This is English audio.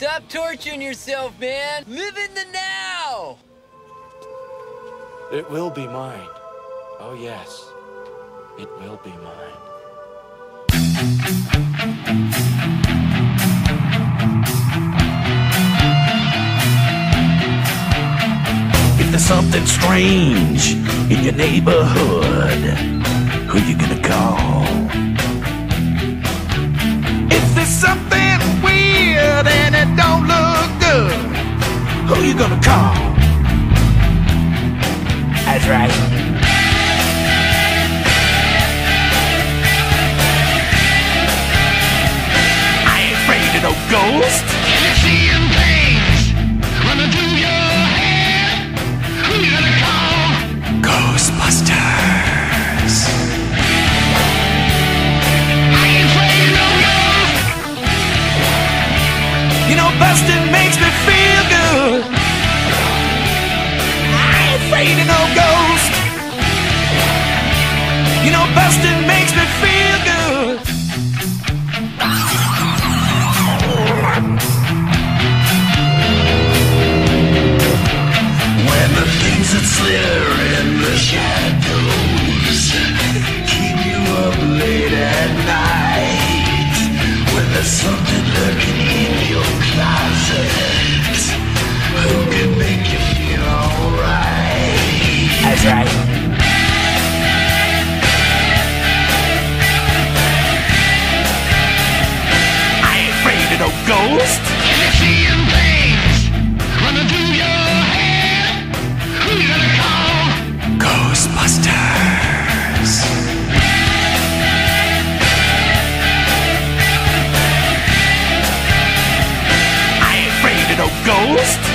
Stop torturing yourself, man. Live in the now. It will be mine. Oh, yes. It will be mine. There's something strange in your neighborhood, who you gonna call? If there's something weird and it don't look good, who you gonna call? That's right. I ain't afraid of no ghost. If you're seeing things running through your Ghostbusters. I ain't afraid of no ghost. You know, busting makes me feel good. I ain't afraid of no ghost. You know, busting makes me feel good. When the things that slither shadows keep you up late at night, when there's something lurking in your closet who can make you feel alright. That's right. I ain't afraid of no ghost. If you're seeing things running through your head, who you gonna call? Ghostbusters. I ain't afraid of no ghost.